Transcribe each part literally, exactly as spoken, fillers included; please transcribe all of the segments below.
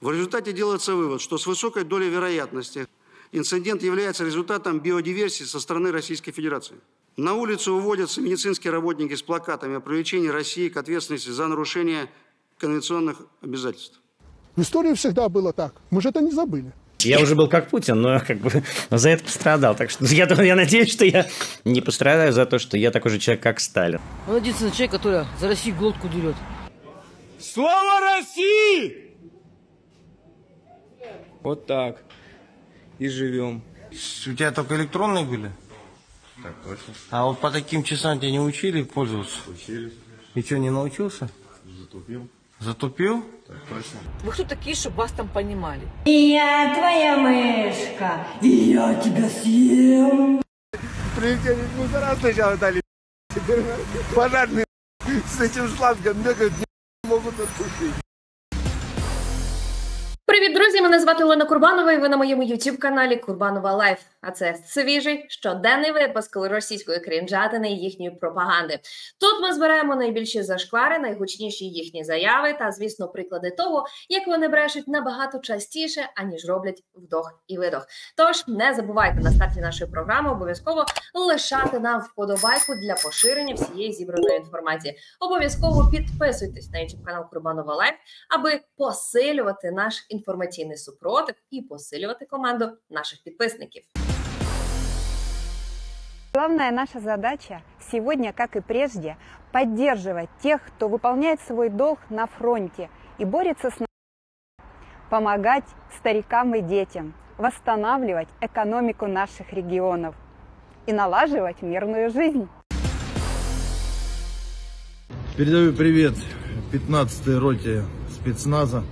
В результате делается вывод, что с высокой долей вероятности инцидент является результатом биодиверсии со стороны Российской Федерации. На улицу уводятся медицинские работники с плакатами о привлечении России к ответственности за нарушение конвенционных обязательств. В истории всегда было так. Мы же это не забыли. Я уже был как Путин, но как бы за это пострадал. Так что я, я надеюсь, что я не пострадаю за то, что я такой же человек, как Сталин. Он единственный человек, который за Россию глотку дерет. Слава России! Вот так. И живем. У тебя только электронные были? Так точно. А вот по таким часам тебя не учили пользоваться? Учили. И что, не научился? Затупил. Затупил? Так точно. Вы кто такие, чтобы вас там понимали? Я твоя мышка, и я тебя съем. Прилетели мусора сначала дали, пожарные с этим шлангом бегают, не могут отпустить. Привіт, друзі! Мене звати Олена Курбанова і ви на моєму YouTube-каналі Курбанова Лайф. А це свіжий, щоденний випуск російської крінжатини і їхньої пропаганди. Тут ми збираємо найбільші зашквари, найгучніші їхні заяви та, звісно, приклади того, як вони брешуть набагато частіше, аніж роблять вдох і видох. Тож не забувайте на старті нашої програми обов'язково лишати нам вподобайку для поширення всієї зібраної інформації. Обов'язково підписуйтесь на YouTube-канал Курбанова Лайф, аби посилювати наш інформаційний інформаційний супротив і посилювати команду наших підписників. Главная наша задача сегодня, как и прежде, поддерживать тех, кто выполняет свой долг на фронте и борется с наркотиками, помогать старикам и детям, восстанавливать экономику наших регионов и налаживать мирную жизнь. Передаю привет пятнадцатой роте спецназа,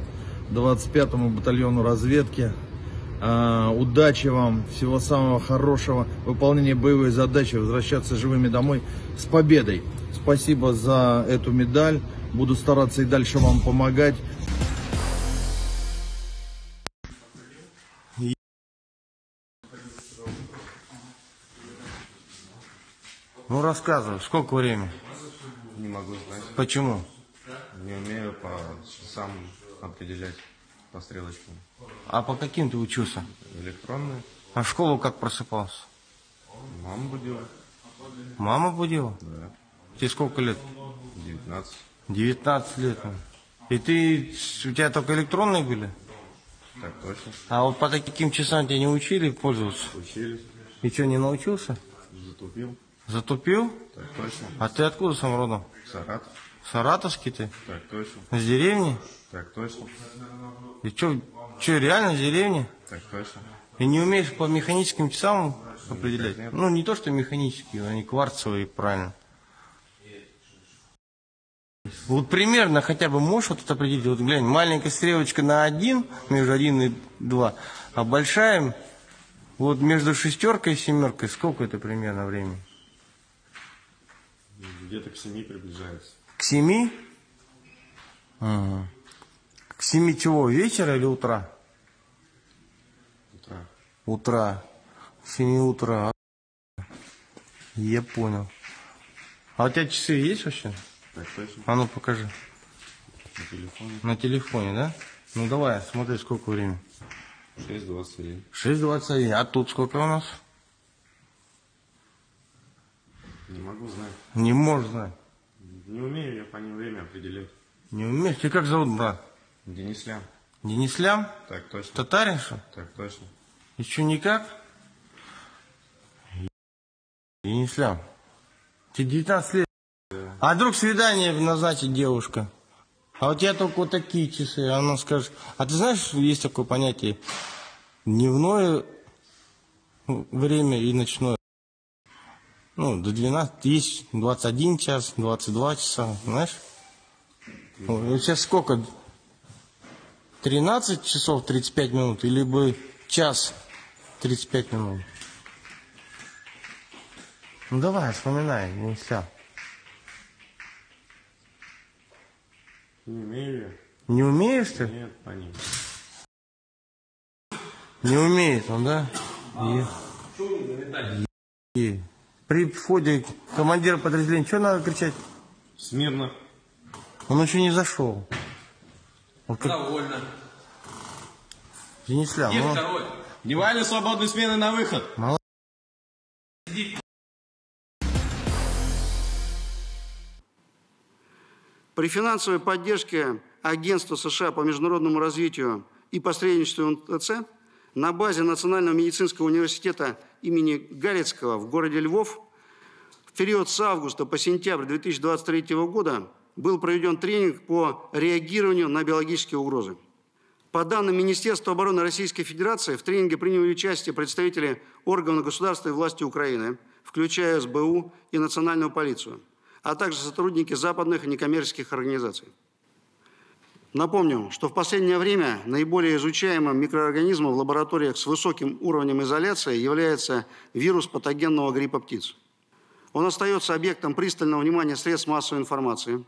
двадцать пятому батальону разведки. А, удачи вам, всего самого хорошего, выполнения боевой задачи, возвращаться живыми домой с победой. Спасибо за эту медаль, буду стараться и дальше вам помогать. Ну рассказывай, сколько времени? Не могу знать. Почему? Не умею по сам определять по стрелочкам. А по каким ты учился? Электронные. А в школу как просыпался? Мама будила. Мама будила? Да. Тебе сколько лет? девятнадцать. девятнадцать лет. И ты, у тебя только электронные были? Так точно. А вот по таким часам тебя не учили пользоваться? Учили. И что, не научился? Затупил. Затупил? Так точно. А ты откуда сам родом? Саратов. Саратовский ты? Так точно. Из деревни? Так точно. И что, реально из деревни? Так точно. И не умеешь по механическим часам определять? Нет, нет. Ну, не то, что механические, они кварцевые, правильно. Вот примерно хотя бы можешь вот это определить? Вот глянь, маленькая стрелочка на один, между один и два, а большая вот между шестеркой и семеркой. Сколько это примерно времени? Где-то к семи приближается. К семи? Ага. К семи чего? Вечера или утра? Утра. Утра. К семи утра. Я понял. А у тебя часы есть вообще? Так точно. А ну покажи. На телефоне. На телефоне, да? Ну давай, смотри, сколько времени. шесть двадцать один. шесть двадцать один. А тут сколько у нас? Не могу знать. Не можешь знать. Не умею я по ним время определять. Не умеешь? Ты как зовут, брат? Денислям. Денислям? Так точно. Татарин, что? Так точно. Еще никак? Денислям. Тебе девятнадцать лет. Да. А вдруг свидание назначит девушка? А у тебя только вот такие часы. А она скажет, а ты знаешь, есть такое понятие дневное время и ночное. Ну, до двенадцати есть двадцать один час, двадцать два часа, знаешь? Сейчас сколько? тринадцать часов тридцать пять минут, или бы час тридцать пять минут? Ну, давай, вспоминай, не вся. Не умею. Не умеешь ты? Нет, понятно. Не умеет он, да? Е. Е. При входе командира подразделения, что надо кричать? Смирно. Он еще не зашел. Вот как... Довольно. Денисля, и мол... второй. Внимание, свободные смены на выход. Мол... При финансовой поддержке Агентства США по международному развитию и посредничеству МТЦ на базе Национального медицинского университета имени Гарецкого в городе Львов в период с августа по сентябрь две тысячи двадцать третьего года был проведен тренинг по реагированию на биологические угрозы. По данным Министерства обороны Российской Федерации, в тренинге приняли участие представители органов государственной власти Украины, включая эс бэ у и национальную полицию, а также сотрудники западных и некоммерческих организаций. Напомню, что в последнее время наиболее изучаемым микроорганизмом в лабораториях с высоким уровнем изоляции является вирус патогенного гриппа птиц. Он остается объектом пристального внимания средств массовой информации,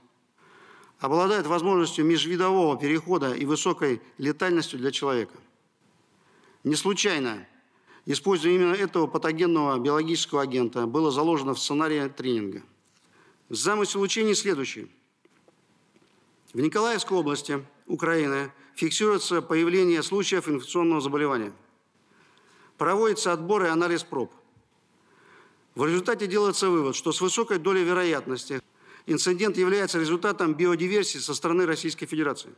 обладает возможностью межвидового перехода и высокой летальностью для человека. Не случайно использование именно этого патогенного биологического агента было заложено в сценарии тренинга. Замысел учений следующий. В Николаевской области Украины фиксируется появление случаев инфекционного заболевания. Проводится отбор и анализ проб. В результате делается вывод, что с высокой долей вероятности инцидент является результатом биодиверсии со стороны Российской Федерации.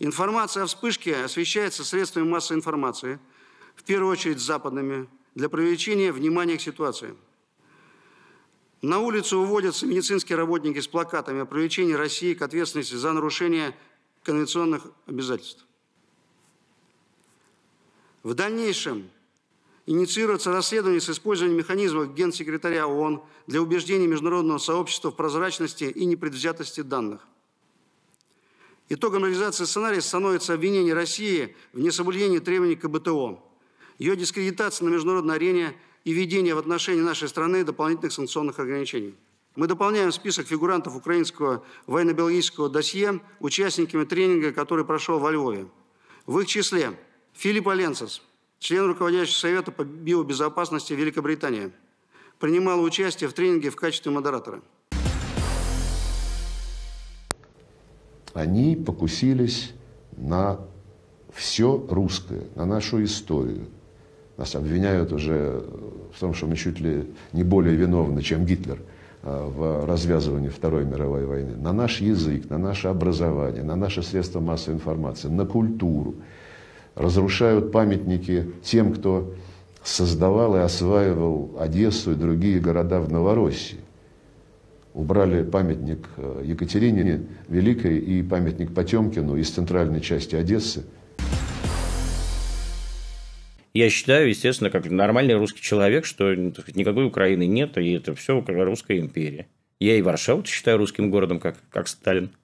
Информация о вспышке освещается средствами массовой информации, в первую очередь западными, для привлечения внимания к ситуации. На улицу выводятся медицинские работники с плакатами о привлечении России к ответственности за нарушение конвенционных обязательств. В дальнейшем инициируется расследование с использованием механизмов Генсекретаря ООН для убеждения международного сообщества в прозрачности и непредвзятости данных. Итогом реализации сценария становится обвинение России в несоблюдении требований ка бэ тэ о, ее дискредитация на международной арене и введение в отношении нашей страны дополнительных санкционных ограничений. Мы дополняем список фигурантов украинского военно-биологического досье участниками тренинга, который прошел во Львове. В их числе Филипп Аленцес, член руководящего совета по биобезопасности Великобритании, принимал участие в тренинге в качестве модератора. Они покусились на все русское, на нашу историю. Нас обвиняют уже в том, что мы чуть ли не более виновны, чем Гитлер в развязывании Второй мировой войны. На наш язык, на наше образование, на наши средства массовой информации, на культуру. Разрушают памятники тем, кто создавал и осваивал Одессу и другие города в Новороссии. Убрали памятник Екатерине Великой и памятник Потемкину из центральной части Одессы. Я считаю, естественно, как нормальный русский человек, что так сказать, никакой Украины нет, и это все русская империя. Я и Варшаву считаю русским городом, как, как Сталин.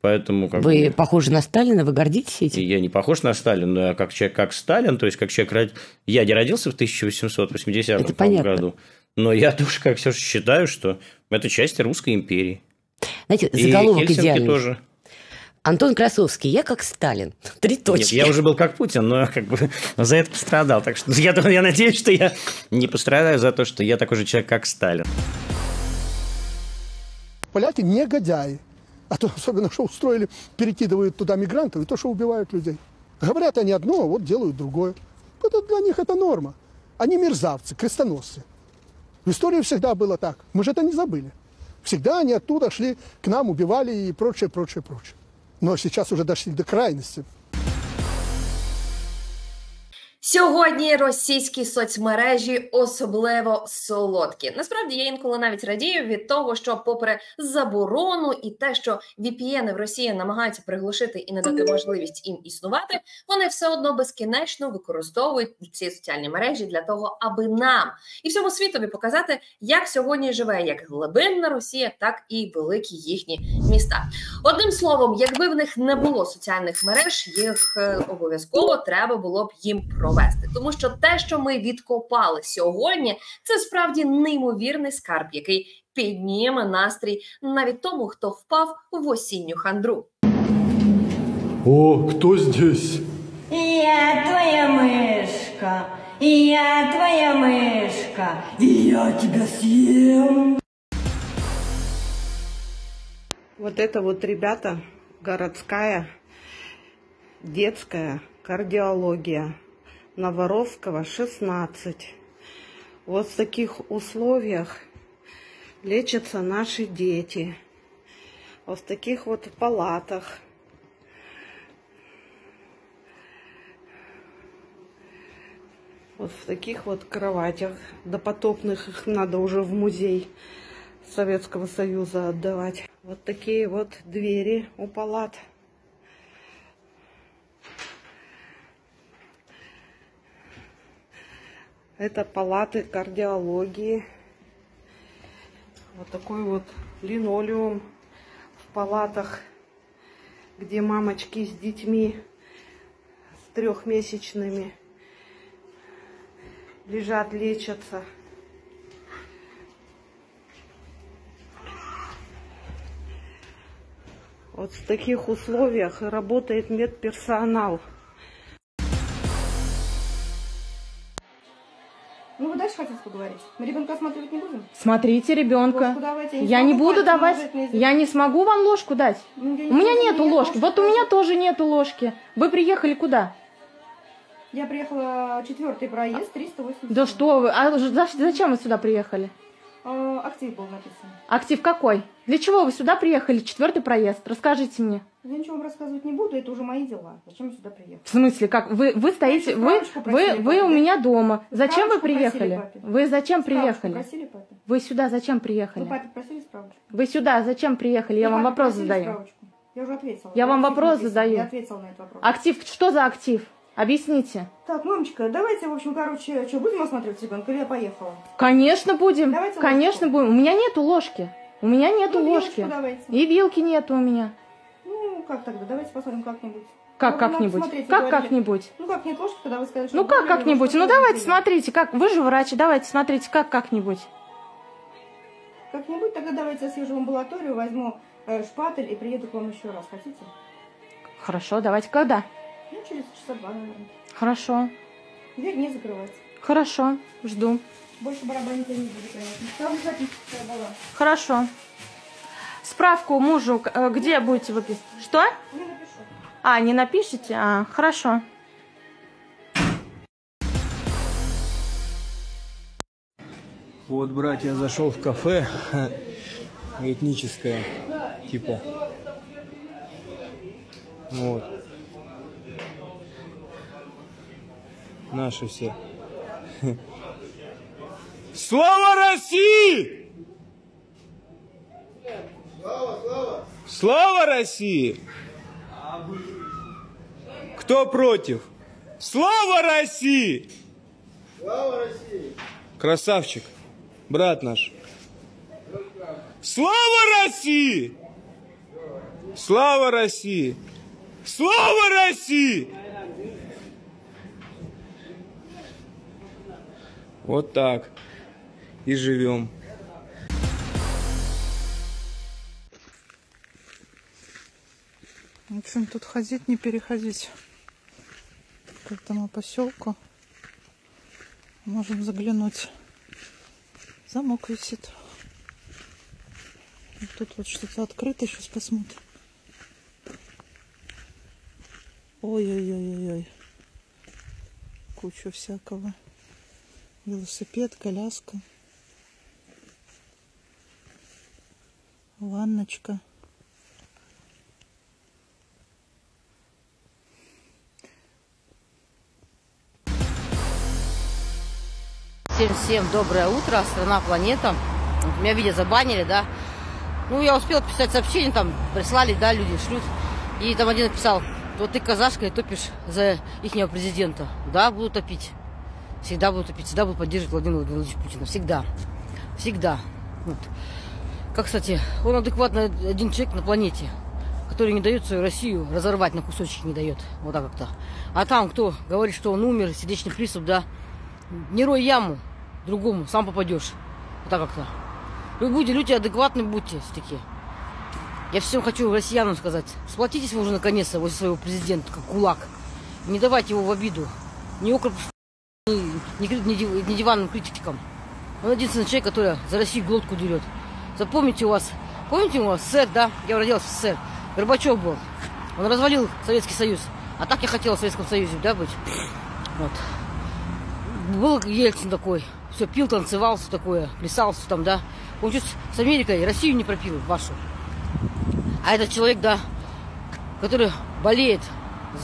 Поэтому, как вы бы, похожи на Сталина, вы гордитесь этим? Я не похож на Сталина, но я как человек, как Сталин, то есть как человек, я не родился в тысяча восемьсот восьмидесятом году, но я тоже как все считаю, что это часть Русской империи. Знаете, заголовок и идеальный. Тоже. Антон Красовский, я как Сталин. Три точки. Нет, я уже был как Путин, но как бы за это пострадал. Так что я, я надеюсь, что я не пострадаю за то, что я такой же человек, как Сталин. Поляки негодяи. А то особенно, что устроили, перекидывают туда мигрантов и то, что убивают людей. Говорят они одно, а вот делают другое. Это для них это норма. Они мерзавцы, крестоносцы. В истории всегда было так. Мы же это не забыли. Всегда они оттуда шли, к нам убивали и прочее, прочее, прочее. Но сейчас уже дошли до крайности. Сьогодні російські соцмережі особливо солодкі. Насправді, я інколи навіть радію від того, що попри заборону і те, що ві пі ен в Росії намагаються приглушити і не дати можливість їм існувати, вони все одно безкінечно використовують ці соціальні мережі для того, аби нам і всьому світові показати, як сьогодні живе як глибинна Росія, так і великі їхні міста. Одним словом, якби в них не було соціальних мереж, їх обов'язково треба було б їм провести. Вести. Тому що те, що ми відкопали сьогодні, це справді неймовірний скарб, який підніме настрій навіть тому, хто впав в осінню хандру. О, хто здесь? Я твоя мишка, я твоя мишка, я тебя съем. Вот это вот, ребята, городская, детская кардиология, Новоровского, шестнадцать. Вот в таких условиях лечатся наши дети. Вот в таких вот палатах. Вот в таких вот кроватях. Допотопных их надо уже в музей Советского Союза отдавать. Вот такие вот двери у палат. Это палаты кардиологии. Вот такой вот линолеум в палатах, где мамочки с детьми, с трехмесячными, лежат, лечатся. Вот в таких условиях работает медперсонал. Ну, вы дальше хотите поговорить? Мы ребенка осматривать не будем? Смотрите ребенка. Я, я не буду давать. Я не смогу вам ложку дать. Ну, не у меня нету не ложки. Вот у меня тоже нету ложки. Вы приехали куда? Я приехала четвертый проезд, триста восемьдесят. Да что вы? А зачем вы сюда приехали? А, актив был написан. Актив какой? Для чего вы сюда приехали? Четвертый проезд. Расскажите мне. Я ничего вам рассказывать не буду, это уже мои дела. Зачем я сюда приехала? В смысле, как? Вы, вы стоите, вы, вы, вы у меня дома. Зачем вы приехали? Вы зачем приехали? Вы сюда зачем приехали? Вы папе просили справочку. Вы сюда зачем приехали? Я вам вопрос задаю. Я уже ответила. Я вам вопрос задаю. Я ответила на этот вопрос. Актив, что за актив? Объясните. Так, мамочка, давайте, в общем, короче, что, будем осматривать ребенка или я поехала? Конечно, будем. Давайте Конечно, ложку. будем. У меня нету ложки. У меня нету ну, ложки. И вилки нету у меня. Ну, как тогда? Давайте посмотрим как-нибудь. Как как-нибудь? Как как-нибудь? Ну, как нет ложки, тогда вы скажете, что... Ну, как как-нибудь? Ну, давайте, смотрите, как... Вы же врач, давайте, смотрите, как как-нибудь. Как-нибудь? Тогда давайте я съезжу в амбулаторию, возьму э, шпатель и приеду к вам еще раз. Хотите? Хорошо, давайте. Когда? Ну, через часа два, наверное. Хорошо. Дверь не закрывать. Хорошо, жду. Больше барабанить я не буду, конечно. Там записочка была. Хорошо. Справку мужу где не будете выписывать? Что? Не напишу. А, не напишите? А, хорошо. Вот, братья, я зашел в кафе этническое, типа. Вот. Наши все. Слава России! Слава, слава! Слава России! Кто против? Слава России! Слава России! Красавчик, брат наш. Слава России! Слава России! Слава России! Вот так и живем. В общем, тут ходить, не переходить к этому поселку. Можем заглянуть. Замок висит. И тут вот что-то открыто, сейчас посмотрим. Ой-ой-ой-ой-ой. Куча всякого. Велосипед, коляска, ванночка. Всем-всем доброе утро, страна, планета. Вот меня видео забанили, да. Ну, я успела писать сообщение, там прислали, да, люди шлют. И там один написал, вот ты казашка и топишь за ихнего президента. Да, буду топить. Всегда буду топить, всегда буду поддерживать Владимира Владимировича Путина. Всегда. Всегда. Вот. Как, кстати, он адекватно один человек на планете, который не дает свою Россию разорвать на кусочки, не дает. Вот так как-то. А там кто говорит, что он умер, сердечный приступ, да. Не рой яму другому, сам попадешь. Вот так как-то. Вы будете, люди адекватны будьте все-таки. Я всем хочу россиянам сказать. Сплотитесь вы уже наконец-то возле своего президента, как кулак. Не давайте его в обиду. Не округ... не диванным критиком. Он единственный человек, который за Россию глотку дерет. Запомните у вас, помните у вас СССР, да? Я родился в СССР. Горбачев был. Он развалил Советский Союз. А так я хотела в Советском Союзе, да, быть. Вот. Был Ельцин такой, все пил, танцевал, все такое, плясался там, да. Он чуть с Америкой Россию не пропил, вашу. А этот человек, да, который болеет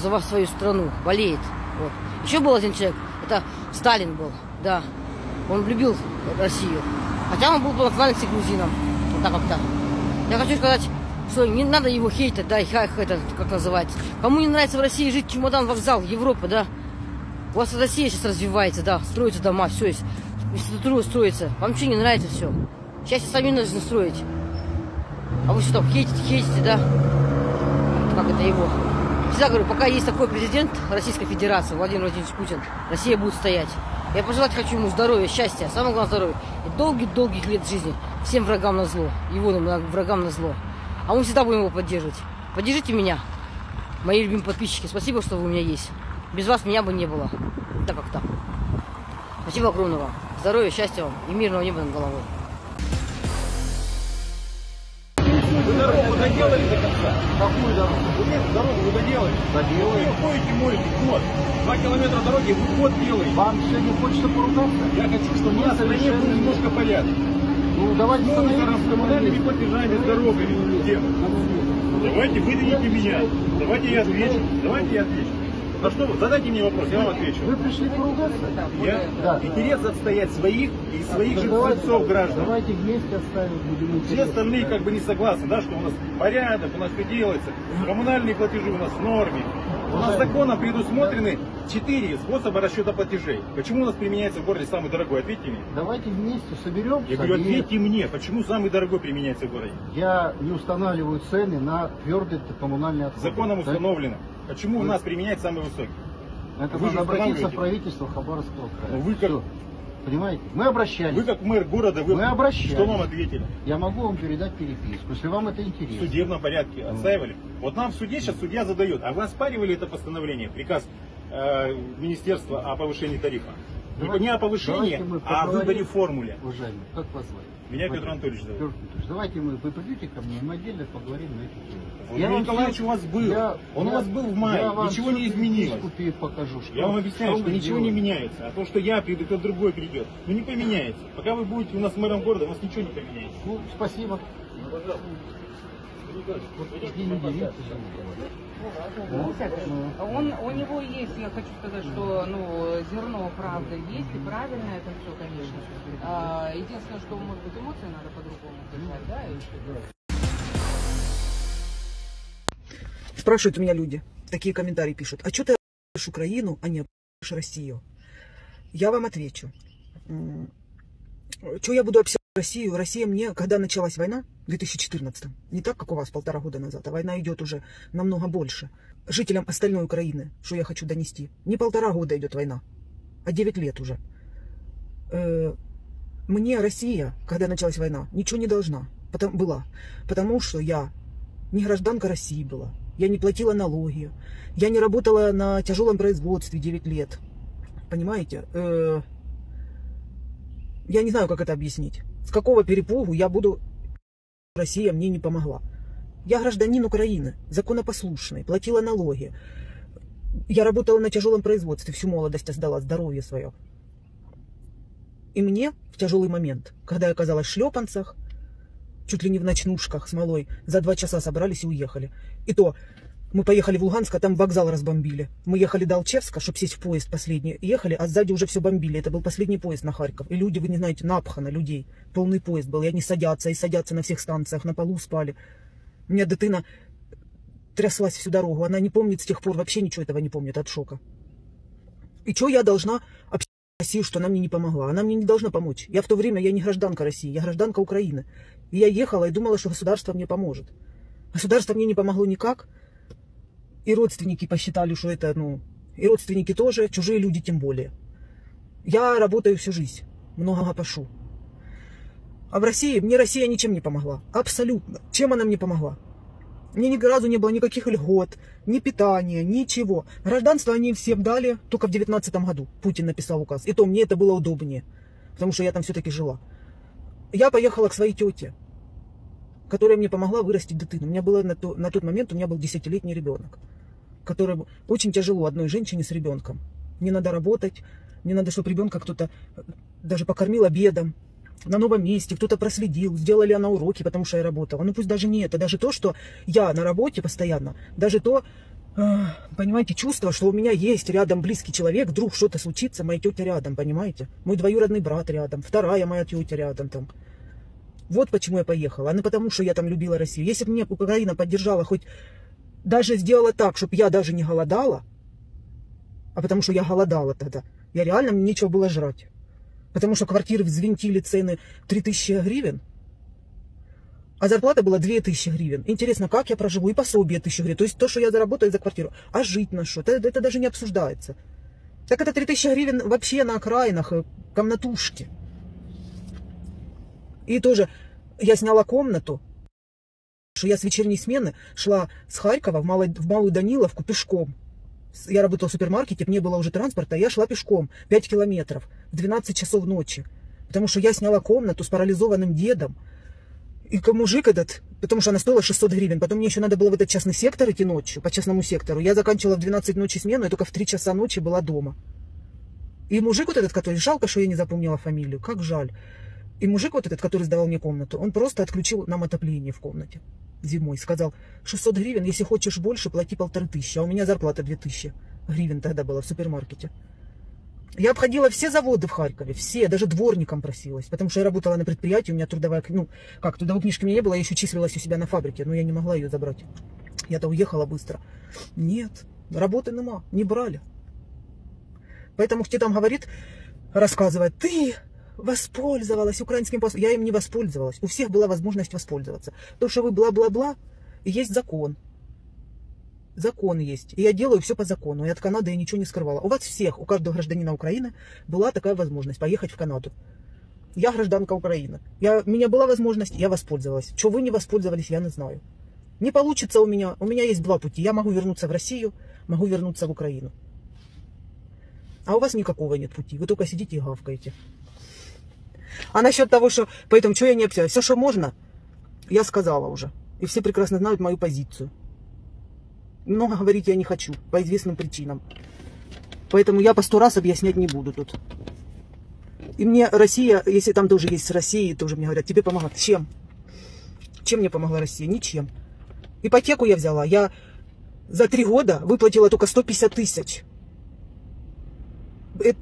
за вас, свою страну, болеет. Вот. Еще был один человек, это Сталин был, да. Он влюбил Россию. Хотя он был по национальности грузином. Вот так как-то. Я хочу сказать, что не надо его хейтить, да, и хах, это, как называется. Кому не нравится в России жить, чемодан, вокзал, Европа, да. У вас Россия сейчас развивается, да, строятся дома, все есть. Институтура строится. Вам что не нравится все? Счастье сами нужно строить. А вы что там хейтите, хейтите, да? Как это его? Всегда говорю, пока есть такой президент Российской Федерации, Владимир Владимирович Путин, Россия будет стоять. Я пожелать хочу ему здоровья, счастья, самое главное здоровья. И долгих-долгих лет жизни всем врагам на зло, его врагам на зло. А мы всегда будем его поддерживать. Поддержите меня, мои любимые подписчики. Спасибо, что вы у меня есть. Без вас меня бы не было. Так как так. Спасибо огромное вам. Здоровья, счастья вам и мирного неба над головой. Вы дорогу доделали до конца? Какую дорогу? Вы дорогу вы доделали? Доделали. Вы ходите, моете год. Два километра дороги вы год делаете. Вам что, не хочется поругаться? Я хочу, чтобы у нас в стране был немножко порядок. Ну, давайте ну, остановимся. Мы побежали с дорогами. Давайте выдвиньте меня. Давайте я отвечу. Давайте я отвечу. За что вы? Задайте мне вопрос, я вам отвечу. Вы пришли поругаться? Я? Да. Интерес отстоять своих и своих же бойцов граждан. Давайте вместе оставим. Будем все остальные как бы не согласны, да, что у нас порядок, у нас все делается. Коммунальные платежи у нас в норме. У нас законом предусмотрены четыре способа расчета платежей. Почему у нас применяется в городе самый дорогой? Ответьте мне. Давайте вместе соберем. Я говорю, ответьте мне, почему самый дорогой применяется в городе? Я не устанавливаю цены на твердые коммунальные отходы. Законом установлено. Почему у нас применяется самый высокий? Это нужно обратиться в правительство Хабаровского края. Вы как... Понимаете? Мы обращались. Вы как мэр города, вы... Мы обращались. Что вам ответили? Я могу вам передать переписку, если вам это интересно. В судебном порядке отстаивали. Mm. Вот нам в суде сейчас судья задает, а вы оспаривали это постановление, приказ э, министерства о повышении тарифа? Давайте, не о повышении, а о выборе формулы. Уважаемый, как вас звать? Меня Петр Анатольевич зовут. Петр Анатольевич, давайте мы, вы придете ко мне, мы отдельно поговорим на эту тему. Владимир Николаевич у вас был, я, он я, у вас был в мае, ничего не изменилось. Покажу, что я вам объясняю, что ничего делаете. Не меняется, а то, что я приду, то другой придет, ну не поменяется. Пока вы будете у нас мэром города, у вас ничего не поменяется. Ну, спасибо. Ну, пожалуйста. Он, у него есть, я хочу сказать, что ну, зерно правды есть, и правильно это все, конечно. А, единственное, что, может быть, эмоции надо по-другому держать, да? И... Спрашивают у меня люди, такие комментарии пишут. А что ты обсуждаешь Украину, а не обсуждаешь Россию? Я вам отвечу. Что я буду обсуждать Россию? Россия мне, когда началась война, в две тысячи четырнадцатом, не так, как у вас полтора года назад, а война идет уже намного больше. Жителям остальной Украины, что я хочу донести, не полтора года идет война, а девять лет уже. Мне Россия, когда началась война, ничего не должна потому, была, потому что я не гражданка России была, я не платила налоги, я не работала на тяжелом производстве девять лет, понимаете? Я не знаю, как это объяснить. С какого перепугу я буду... Россия мне не помогла. Я гражданин Украины, законопослушный, платила налоги. Я работала на тяжелом производстве, всю молодость отдала, здоровье свое. И мне в тяжелый момент, когда я оказалась в шлепанцах, чуть ли не в ночнушках с малой, за два часа собрались и уехали. И то... Мы поехали в Луганск, а там вокзал разбомбили. Мы ехали до Алчевска, чтобы сесть в поезд последний. Ехали, а сзади уже все бомбили. Это был последний поезд на Харьков. И люди, вы не знаете, напхано людей. Полный поезд был. И они садятся, и садятся на всех станциях, на полу спали. У меня дитина тряслась всю дорогу. Она не помнит с тех пор, вообще ничего этого не помнит от шока. И что я должна общаться с Россией, что она мне не помогла? Она мне не должна помочь. Я в то время, я не гражданка России, я гражданка Украины. И я ехала и думала, что государство мне поможет. Государство мне не помогло никак. И родственники посчитали, что это, ну, и родственники тоже, чужие люди тем более. Я работаю всю жизнь, много пашу. А в России, мне Россия ничем не помогла, абсолютно. Чем она мне помогла? Мне ни разу не было никаких льгот, ни питания, ничего. Гражданство они всем дали только в девятнадцатом году, Путин написал указ. И то мне это было удобнее, потому что я там все-таки жила. Я поехала к своей тете, которая мне помогла вырастить дитину. У меня было на, то, на тот момент у меня был десятилетний ребенок. которая... Очень тяжело одной женщине с ребенком. Мне надо работать, мне надо, чтобы ребенка кто-то даже покормил обедом. На новом месте, кто-то проследил, сделали она уроки, потому что я работала. Ну пусть даже не это, даже то, что я на работе постоянно, даже то, понимаете, чувство, что у меня есть рядом близкий человек, вдруг что-то случится, моя тетя рядом, понимаете? Мой двоюродный брат рядом, вторая моя тетя рядом там. Вот почему я поехала, а не потому, что я там любила Россию. Если бы меня Украина поддержала, хоть даже сделала так, чтобы я даже не голодала, а потому что я голодала тогда, я реально, мне нечего было жрать. Потому что квартиры взвинтили цены три тысячи гривен, а зарплата была две тысячи гривен. Интересно, как я проживу? И пособие тысячу гривен. То есть то, что я заработаю за квартиру. А жить на что? Это, это даже не обсуждается. Так это три тысячи гривен вообще на окраинах, комнатушки. И тоже я сняла комнату, что я с вечерней смены шла с Харькова в, Малой, в Малую Даниловку пешком. Я работала в супермаркете, мне было уже транспорта, я шла пешком пять километров в двенадцать часов ночи. Потому что я сняла комнату с парализованным дедом. И мужик этот, потому что она стоила шестьсот гривен. Потом мне еще надо было в этот частный сектор идти ночью, по частному сектору. Я заканчивала в двенадцать ночи смену, и только в три часа ночи была дома. И мужик вот этот, который, жалко, что я не запомнила фамилию, как жаль. И мужик вот этот, который сдавал мне комнату, он просто отключил нам отопление в комнате зимой. Сказал, шестьсот гривен, если хочешь больше, плати полторы тысячи. А у меня зарплата две тысячи гривен тогда была в супермаркете. Я обходила все заводы в Харькове, все, даже дворником просилась. Потому что я работала на предприятии, у меня трудовая книжка, ну, как, трудовой книжки у меня не было, я еще числилась у себя на фабрике, но я не могла ее забрать. Я-то уехала быстро. Нет, работы нема, не брали. Поэтому кто там говорит, рассказывает, ты... воспользовалась украинским паспортом. Я им не воспользовалась. У всех была возможность воспользоваться. То, что вы бла-бла-бла, есть закон. Закон есть. И я делаю все по закону. И от Канады я ничего не скрывала. У вас всех, у каждого гражданина Украины была такая возможность поехать в Канаду. Я гражданка Украины. Я, у меня была возможность, я воспользовалась. Чего вы не воспользовались, я не знаю. Не получится у меня. У меня есть два пути. Я могу вернуться в Россию, могу вернуться в Украину. А у вас никакого нет пути. Вы только сидите и гавкаете. А насчет того, что... Поэтому, что я не общаюсь? Все, что можно, я сказала уже. И все прекрасно знают мою позицию. Много говорить я не хочу, по известным причинам. Поэтому я по сто раз объяснять не буду тут. И мне Россия, если там тоже есть Россия, тоже мне говорят, тебе помогла. Чем? Чем мне помогла Россия? Ничем. Ипотеку я взяла. Я за три года выплатила только сто пятьдесят тысяч.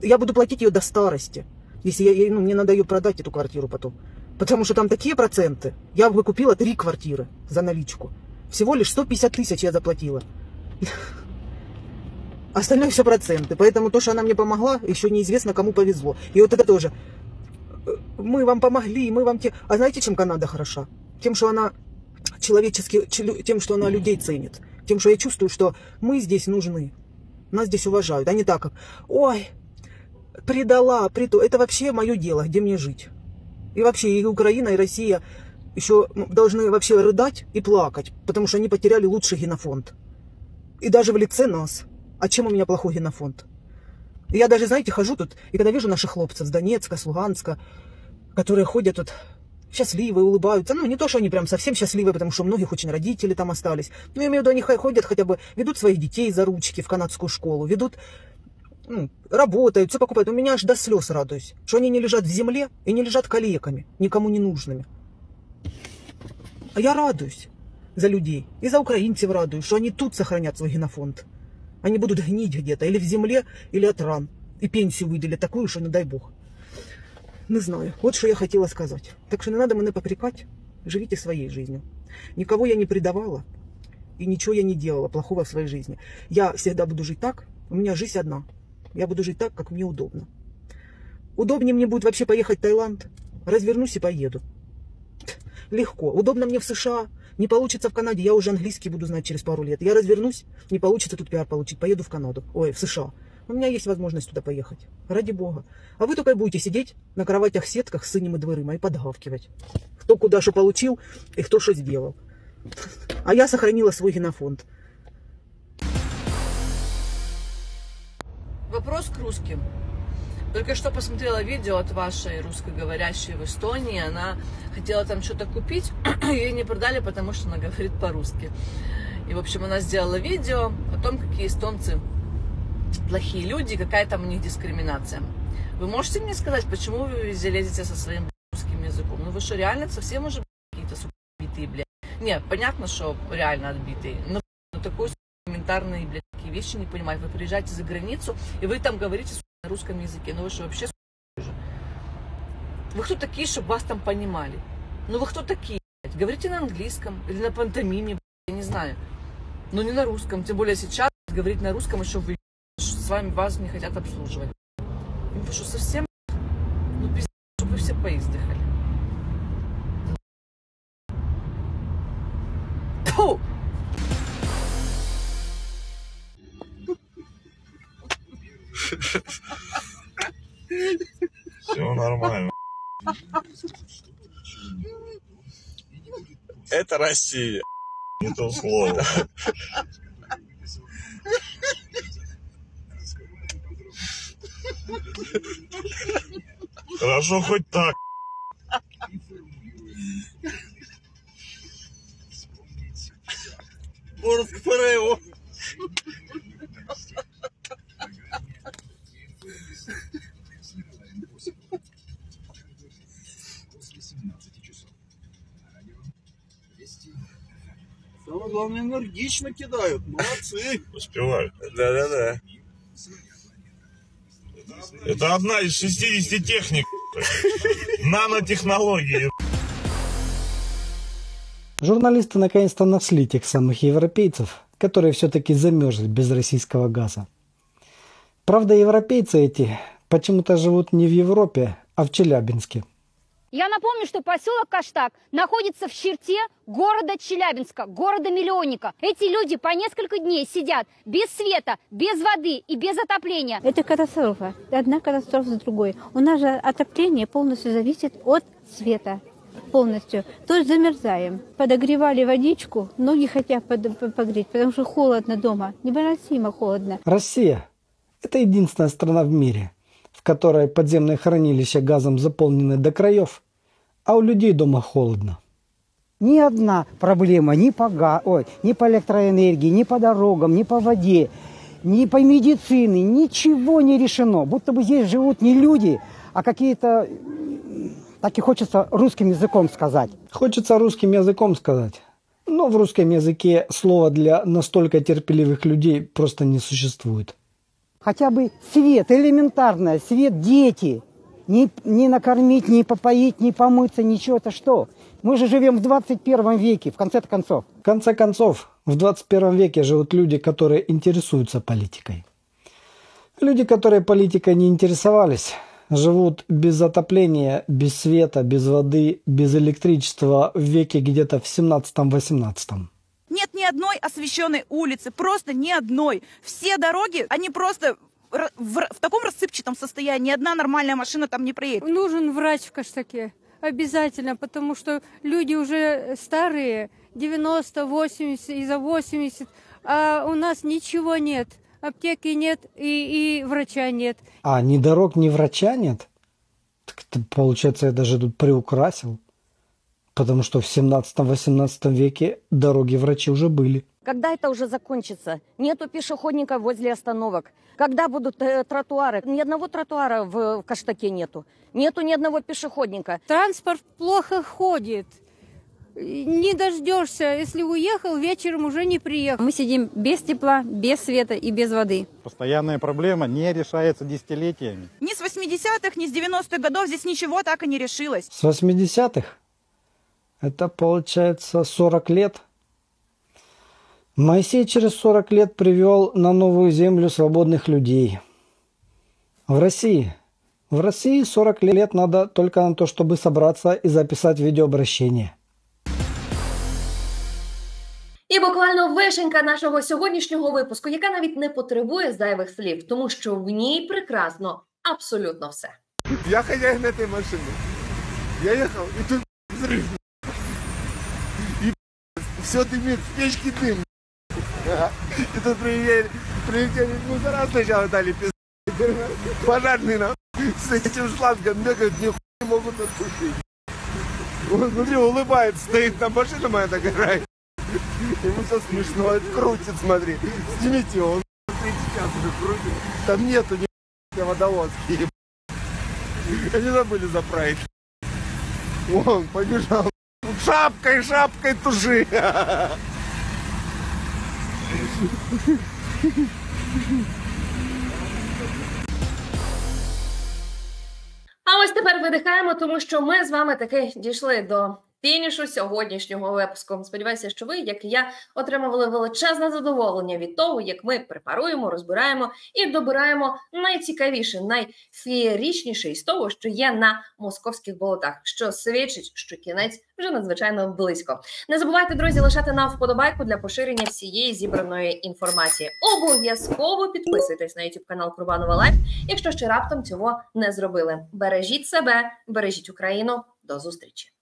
Я буду платить ее до старости. Если я, ну, мне надо ее продать, эту квартиру потом. Потому что там такие проценты. Я бы купила три квартиры за наличку. Всего лишь сто пятьдесят тысяч я заплатила. Остальное все проценты. Поэтому то, что она мне помогла, еще неизвестно, кому повезло. И вот это тоже. Мы вам помогли, мы вам... Те... А знаете, чем Канада хороша? Тем, что она человечески... Тем, что она людей ценит. Тем, что я чувствую, что мы здесь нужны. Нас здесь уважают. А не так, как... Ой... Предала, приту. Это вообще мое дело, где мне жить. И вообще и Украина, и Россия еще должны вообще рыдать и плакать, потому что они потеряли лучший генофонд. И даже в лице нас. А чем у меня плохой генофонд? И я даже, знаете, хожу тут, и когда вижу наших хлопцев с Донецка, с Луганска, которые ходят тут счастливые, улыбаются. Ну, не то, что они прям совсем счастливые, потому что у многих очень родители там остались. Но я имею в виду, они ходят хотя бы, ведут своих детей за ручки в канадскую школу, ведут... Ну, работают, все покупают. У меня аж до слез радуюсь, что они не лежат в земле и не лежат калеками, никому не нужными. А я радуюсь за людей и за украинцев радуюсь, что они тут сохранят свой генофонд. Они будут гнить где-то, или в земле, или от ран. И пенсию выделят такую, что не дай бог. Не знаю, вот что я хотела сказать. Так что не надо меня попрекать, живите своей жизнью. Никого я не предавала и ничего я не делала плохого в своей жизни. Я всегда буду жить так, у меня жизнь одна. Я буду жить так, как мне удобно. Удобнее мне будет вообще поехать в Таиланд. Развернусь и поеду. Легко. Удобно мне в США. Не получится в Канаде. Я уже английский буду знать через пару лет. Я развернусь. Не получится тут пиар получить. Поеду в Канаду. Ой, в США. У меня есть возможность туда поехать. Ради бога. А вы только и будете сидеть на кроватях-сетках с синим и дверыма и подгавкивать. Кто куда что получил и кто что сделал. А я сохранила свой генофонд. Вопрос к русским. Только что посмотрела видео от вашей русскоговорящей в Эстонии. Она хотела там что-то купить, ей не продали, потому что она говорит по-русски. И, в общем, она сделала видео о том, какие эстонцы плохие люди, какая там у них дискриминация. Вы можете мне сказать, почему вы залезете со своим русским языком? Ну вы что, реально совсем уже какие-то суббитые, блядь? Не, понятно, что реально отбитые, но такой элементарные, блядь, такие вещи не понимают. Вы приезжаете за границу, и вы там говорите на русском языке. Ну вы что, вообще уже? Вы кто такие, чтобы вас там понимали? Ну вы кто такие, блядь? Говорите на английском или на пантомиме, блядь, я не знаю. Но не на русском. Тем более сейчас говорить на русском еще вы, с вами вас не хотят обслуживать. Ну вы что, совсем, ну пиздец, чтобы все поиздыхали. Фу! Все нормально. Это Россия. Не то слово. Хорошо хоть так. Город к Параеву. Самое главное, энергично кидают. Молодцы. Успевают. Да-да-да. Это одна из шестидесяти техник. Нанотехнологии. Журналисты наконец-то нашли тех самых европейцев, которые все-таки замерзли без российского газа. Правда, европейцы эти почему-то живут не в Европе, а в Челябинске. Я напомню, что поселок Каштак находится в черте города Челябинска, города-миллионника. Эти люди по несколько дней сидят без света, без воды и без отопления. Это катастрофа. Одна катастрофа за другой. У нас же отопление полностью зависит от света. Полностью. То есть замерзаем. Подогревали водичку, ноги хотят погреть, потому что холодно дома. Невыносимо холодно. Россия – это единственная страна в мире, в которой подземные хранилища газом заполнены до краев, а у людей дома холодно. Ни одна проблема ни по, га... Ой, ни по электроэнергии, ни по дорогам, ни по воде, ни по медицине, ничего не решено. Будто бы здесь живут не люди, а какие-то, так и хочется русским языком сказать. Хочется русским языком сказать, но в русском языке слова для настолько терпеливых людей просто не существует. Хотя бы свет, элементарно, свет, дети. Не, не накормить, не попоить, не помыться, ничего, это что? Мы же живем в двадцать первом веке, в конце концов. В конце концов, в двадцать первом веке живут люди, которые интересуются политикой. Люди, которые политикой не интересовались, живут без отопления, без света, без воды, без электричества в веке где-то в семнадцатом-восемнадцатом. Нет ни одной освещенной улицы, просто ни одной. Все дороги, они просто в, в таком рассыпчатом состоянии, ни одна нормальная машина там не проедет. Нужен врач в Каштаке, обязательно, потому что люди уже старые, девяносто, восемьдесят и за восемьдесят, а у нас ничего нет, аптеки нет и, и врача нет. А, ни дорог, ни врача нет? Так, получается, я даже тут приукрасил. Потому что в семнадцатом-восемнадцатом веке дороги врачи уже были. Когда это уже закончится? Нету пешеходников возле остановок. Когда будут э, тротуары? Ни одного тротуара в, в Каштаке нету. Нету ни одного пешеходника. Транспорт плохо ходит. Не дождешься. Если уехал, вечером уже не приехал. Мы сидим без тепла, без света и без воды. Постоянная проблема не решается десятилетиями. Ни с восьмидесятых, ни с девяностых годов здесь ничего так и не решилось. С восьмидесятых? Это получается сорок лет. Моисей через сорок лет привел на новую землю свободных людей. В России. В России сорок лет надо только на то, чтобы собраться и записать видеообращение. І буквально вишенька нашого сьогоднішнього випуску, яка навіть не потребує зайвих слів, тому що в ній прекрасно абсолютно все. Я ходив на цій машині. Я їхав і тут взрив. Все дымит, в печке дым. И тут приехали, приехали, ну зараз сначала дали пизды. Пожарные нам с этим шлангом бегают, нихуя не могут отпустить. Он внутри улыбается, стоит, там машина моя такая. Ему все смешно, это крутит, смотри. Снимите его, он третий час уже крутит. Там нету ни водовозки. Они забыли заправить. Он побежал. Шапкой, шапкой тужи. А ось тепер видихаємо, тому що ми з вами таки дійшли до фінішу сьогоднішнього випуску. Сподіваюся, що ви, як і я, отримували величезне задоволення від того, як ми препаруємо, розбираємо і добираємо найцікавіше, найфеєрічніше з того, що є на московських болотах, що свідчить, що кінець вже надзвичайно близько. Не забувайте, друзі, лишати нам вподобайку для поширення всієї зібраної інформації. Обов'язково підписуйтесь на ютуб-канал Курбанова Лайв, якщо ще раптом цього не зробили. Бережіть себе, бережіть Україну. До зустрічі!